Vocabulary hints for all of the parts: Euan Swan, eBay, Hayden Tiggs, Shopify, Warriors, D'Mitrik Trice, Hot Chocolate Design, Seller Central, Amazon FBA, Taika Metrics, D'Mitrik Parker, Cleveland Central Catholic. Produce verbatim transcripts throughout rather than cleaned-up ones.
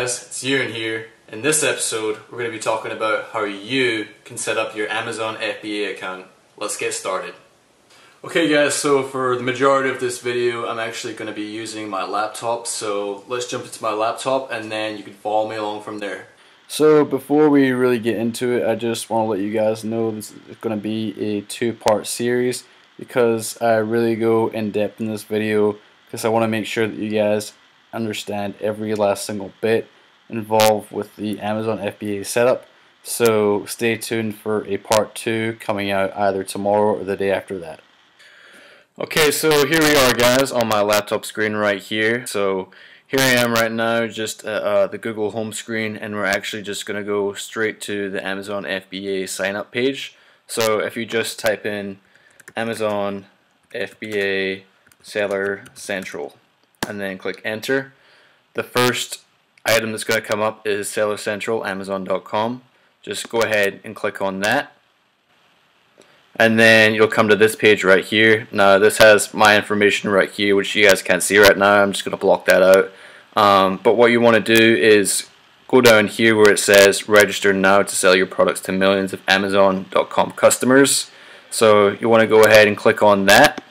guys, it's Euan here. In this episode, we're going to be talking about how you can set up your Amazon F B A account. Let's get started. Okay guys, so for the majority of this video, I'm actually going to be using my laptop. So let's jump into my laptop and then you can follow me along from there. So before we really get into it, I just want to let you guys know this is going to be a two-part series because I really go in depth in this video because I want to make sure that you guys understand every last single bit involved with the Amazon F B A setup. So stay tuned for a part two coming out either tomorrow or the day after that. Okay, so here we are guys on my laptop screen right here. So here I am right now, just at uh, the Google home screen, and we're actually just gonna go straight to the Amazon F B A sign up page. So if you just type in Amazon F B A Seller Central and then click enter, the first item that's going to come up is Seller Central, amazon dot com. Just go ahead and click on that, and then you'll come to this page right here. Now this has my information right here, which you guys can't see right now. I'm just going to block that out, um, but what you want to do is go down here where it says register now to sell your products to millions of amazon dot com customers. So you want to go ahead and click on that,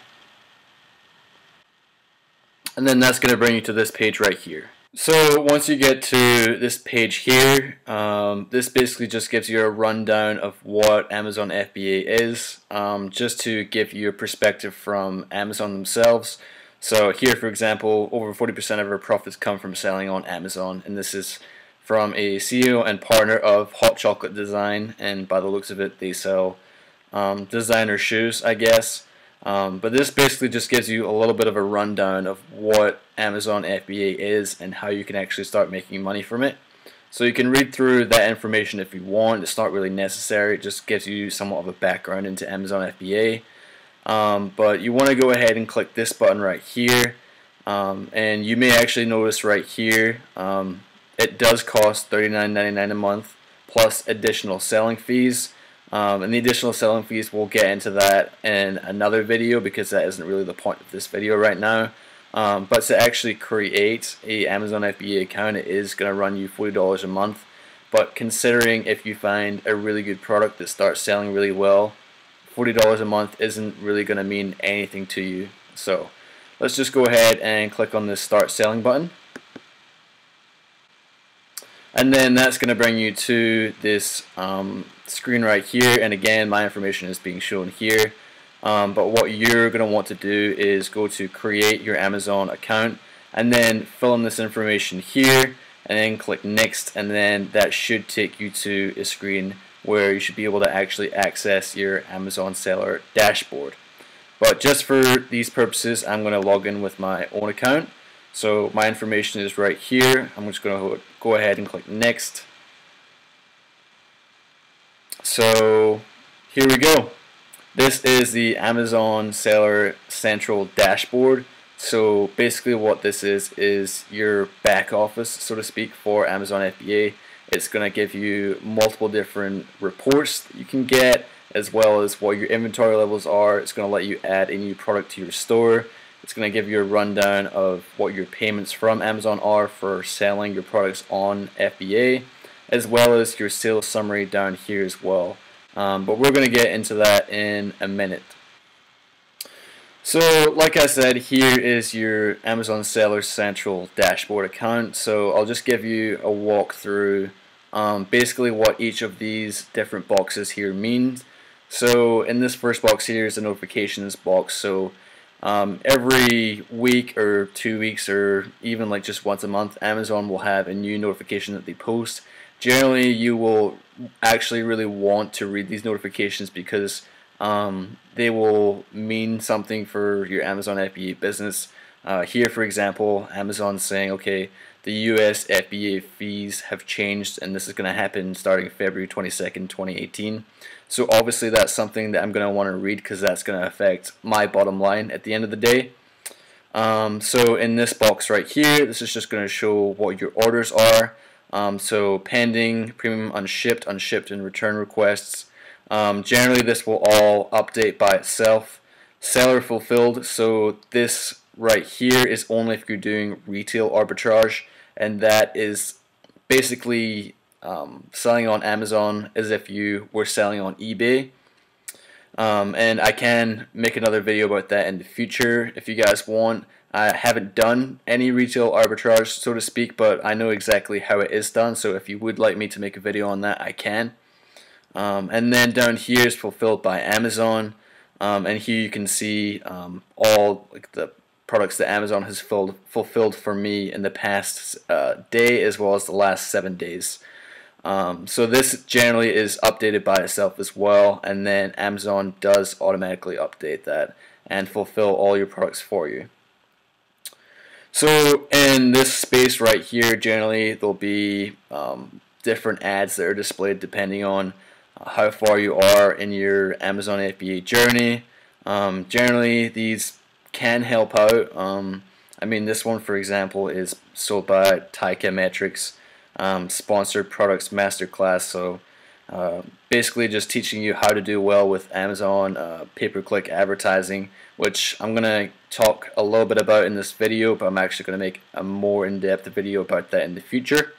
and then that's going to bring you to this page right here. So once you get to this page here, um, this basically just gives you a rundown of what Amazon F B A is, um, just to give you a perspective from Amazon themselves. So here, for example, over forty percent of our profits come from selling on Amazon, and this is from a C E O and partner of Hot Chocolate Design, and by the looks of it they sell um, designer shoes, I guess. Um, but this basically just gives you a little bit of a rundown of what Amazon F B A is and how you can actually start making money from it. So you can read through that information if you want. It's not really necessary. It just gives you somewhat of a background into Amazon F B A. Um, but you want to go ahead and click this button right here. Um, and you may actually notice right here, um, it does cost thirty-nine ninety-nine a month plus additional selling fees. Um, and the additional selling fees, we'll get into that in another video because that isn't really the point of this video right now. Um, but to actually create a Amazon F B A account, it is going to run you forty dollars a month. But considering if you find a really good product that starts selling really well, forty dollars a month isn't really going to mean anything to you. So let's just go ahead and click on this Start Selling button. And then that's going to bring you to this um, screen right here, and again my information is being shown here, um, but what you're going to want to do is go to create your Amazon account and then fill in this information here and then click next, and then that should take you to a screen where you should be able to actually access your Amazon seller dashboard. But just for these purposes, I'm going to log in with my own account. So my information is right here. I'm just going to go ahead and click next. So here we go. This is the Amazon Seller Central dashboard. So basically what this is is your back office, so to speak, for Amazon F B A. It's going to give you multiple different reports that you can get, as well as what your inventory levels are. It's going to let you add a new product to your store. It's going to give you a rundown of what your payments from Amazon are for selling your products on F B A, as well as your sales summary down here as well. Um, but we're going to get into that in a minute. So like I said, here is your Amazon Seller Central dashboard account. So I'll just give you a walkthrough, um, basically what each of these different boxes here means. So in this first box here is the notifications box. So Um, every week or two weeks or even like just once a month, Amazon will have a new notification that they post. Generally you will actually really want to read these notifications because um, they will mean something for your Amazon F B A business. Uh, here for example, Amazon's saying, okay, the U S F B A fees have changed and this is going to happen starting February twenty-second twenty eighteen. So obviously that's something that I'm going to want to read because that's going to affect my bottom line at the end of the day. Um, so in this box right here, this is just going to show what your orders are. Um, so pending, premium, unshipped, unshipped and return requests. Um, generally this will all update by itself. Seller fulfilled, so this right here is only if you're doing retail arbitrage, and that is basically um, selling on Amazon as if you were selling on eBay. Um, and I can make another video about that in the future if you guys want. I haven't done any retail arbitrage, so to speak, but I know exactly how it is done, so if you would like me to make a video on that, I can. Um, and then down here is fulfilled by Amazon, um, and here you can see um, all like, the products that Amazon has filled, fulfilled for me in the past uh, day as well as the last seven days. Um, so this generally is updated by itself as well, and then Amazon does automatically update that and fulfill all your products for you. So in this space right here, generally there'll be um, different ads that are displayed depending on how far you are in your Amazon F B A journey. Um, generally these can help out. Um, I mean, this one for example is sold by Taika Metrics. Um, sponsored products masterclass, so uh, basically just teaching you how to do well with Amazon uh, pay-per-click advertising, which I'm gonna talk a little bit about in this video, but I'm actually gonna make a more in-depth video about that in the future.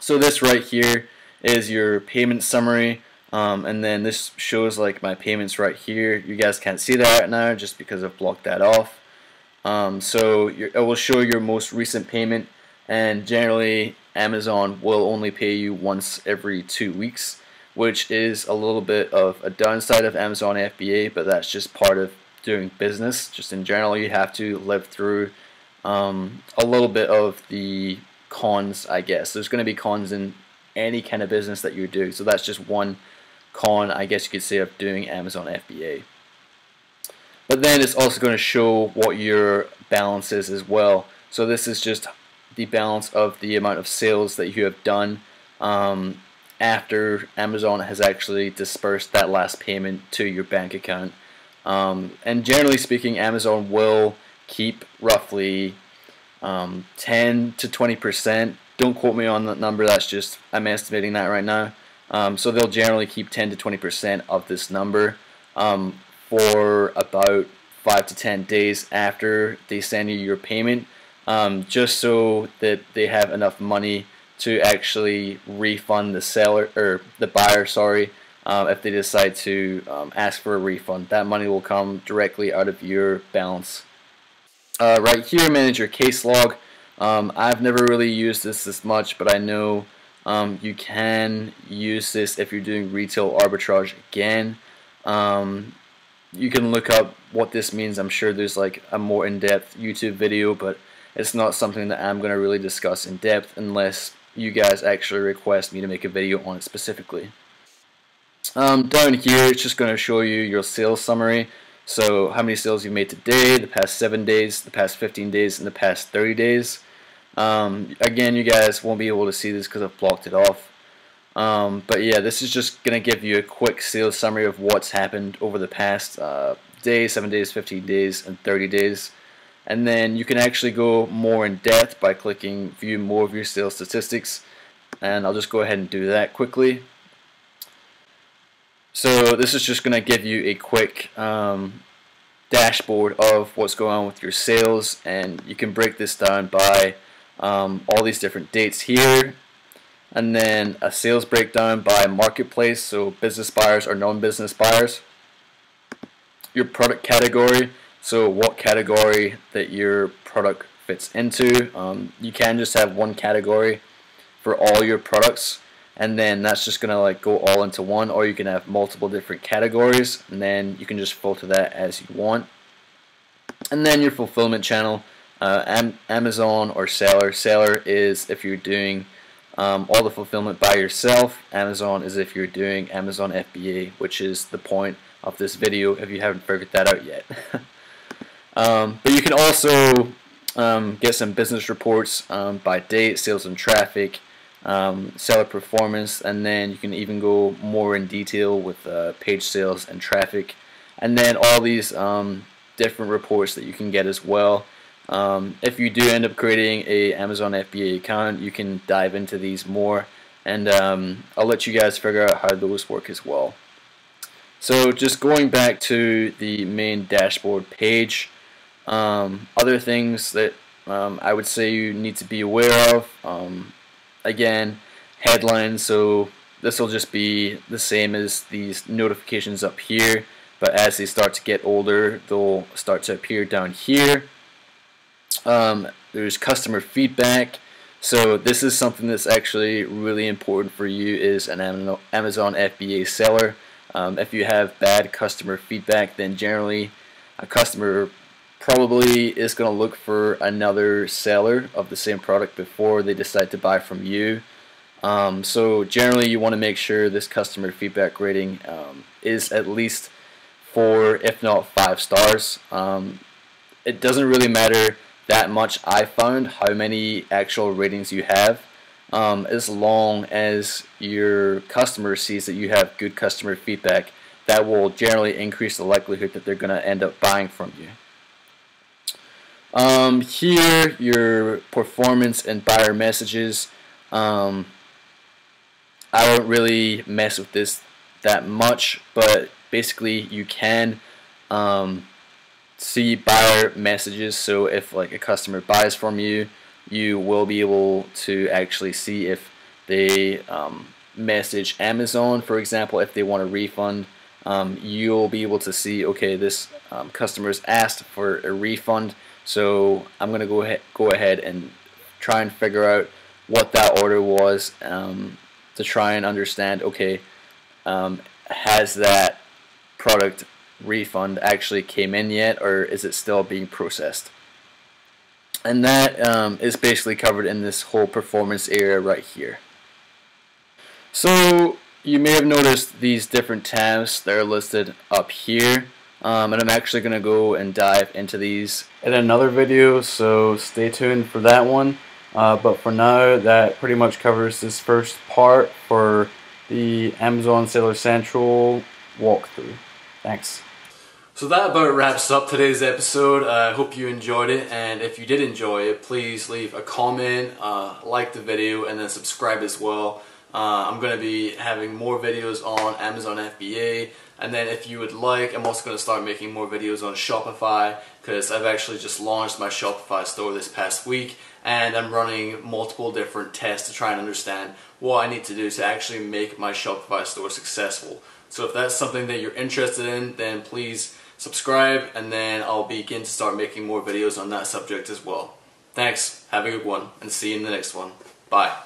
So this right here is your payment summary, um, and then this shows like my payments right here. You guys can't see that right now just because I've blocked that off. Um, so it will show your most recent payment, and generally Amazon will only pay you once every two weeks, which is a little bit of a downside of Amazon F B A, but that's just part of doing business. Just in general, you have to live through um, a little bit of the cons, I guess. There's going to be cons in any kind of business that you do, so that's just one con, I guess you could say, of doing Amazon F B A. But then it's also going to show what your balance is as well. So this is just the balance of the amount of sales that you have done um, after Amazon has actually dispersed that last payment to your bank account. Um, and generally speaking, Amazon will keep roughly um, ten to twenty percent. Don't quote me on that number, that's just, I'm estimating that right now. Um, so they'll generally keep ten to twenty percent of this number um, for about five to ten days after they send you your payment. Um, just so that they have enough money to actually refund the seller or the buyer, sorry, um, if they decide to um, ask for a refund. That money will come directly out of your balance. Uh, right here, manage your case log. Um, I've never really used this this much, but I know um, you can use this if you're doing retail arbitrage again. Um, you can look up what this means. I'm sure there's like a more in-depth YouTube video, but it's not something that I'm going to really discuss in depth unless you guys actually request me to make a video on it specifically. Um, down here, it's just going to show you your sales summary. So how many sales you've made today, the past seven days, the past fifteen days, and the past thirty days. Um, again, you guys won't be able to see this because I've blocked it off. Um, but yeah, this is just going to give you a quick sales summary of what's happened over the past uh, day, seven days, fifteen days, and thirty days. And then you can actually go more in depth by clicking view more of your sales statistics, and I'll just go ahead and do that quickly. So this is just going to give you a quick um, dashboard of what's going on with your sales, and you can break this down by um, all these different dates here, and then a sales breakdown by marketplace, so business buyers or non-business buyers, your product category, so what category that your product fits into. Um, you can just have one category for all your products, and then that's just gonna like go all into one, or you can have multiple different categories, and then you can just filter that as you want. And then your fulfillment channel, uh, Am Amazon or Seller. Seller is if you're doing um, all the fulfillment by yourself. Amazon is if you're doing Amazon F B A, which is the point of this video if you haven't figured that out yet. Um, but you can also um, get some business reports um, by date, sales and traffic, um, seller performance, and then you can even go more in detail with uh, page sales and traffic, and then all these um, different reports that you can get as well. Um, if you do end up creating a Amazon F B A account, you can dive into these more, and um, I'll let you guys figure out how those work as well. So just going back to the main dashboard page, Um, other things that um, I would say you need to be aware of, um, again, headlines, so this will just be the same as these notifications up here, but as they start to get older, they'll start to appear down here. Um, there's customer feedback. So this is something that's actually really important for you as an Amazon F B A seller. Um, if you have bad customer feedback, then generally a customer probably is going to look for another seller of the same product before they decide to buy from you. Um, so generally you want to make sure this customer feedback rating um, is at least four, if not five stars. Um, it doesn't really matter that much, I found, how many actual ratings you have, um, as long as your customer sees that you have good customer feedback. That will generally increase the likelihood that they're going to end up buying from you. Um, here, your performance and buyer messages. Um, I don't really mess with this that much, but basically you can um, see buyer messages. So if like a customer buys from you, you will be able to actually see if they um, message Amazon, for example, if they want a refund. Um, you'll be able to see, okay, this um, customer's asked for a refund, so I'm gonna go ahead go ahead and try and figure out what that order was, um, to try and understand, okay, um, has that product refund actually came in yet, or is it still being processed? And that um, is basically covered in this whole performance area right here. So you may have noticed these different tabs that are listed up here, um, and I'm actually going to go and dive into these in another video, so stay tuned for that one. Uh, but for now, that pretty much covers this first part for the Amazon Seller Central walkthrough. Thanks. So that about wraps up today's episode. I uh, hope you enjoyed it, and if you did enjoy it, please leave a comment, uh, like the video, and then subscribe as well. Uh, I'm going to be having more videos on Amazon F B A, and then if you would like, I'm also going to start making more videos on Shopify, because I've actually just launched my Shopify store this past week, and I'm running multiple different tests to try and understand what I need to do to actually make my Shopify store successful. So if that's something that you're interested in, then please subscribe, and then I'll begin to start making more videos on that subject as well. Thanks, have a good one, and see you in the next one. Bye.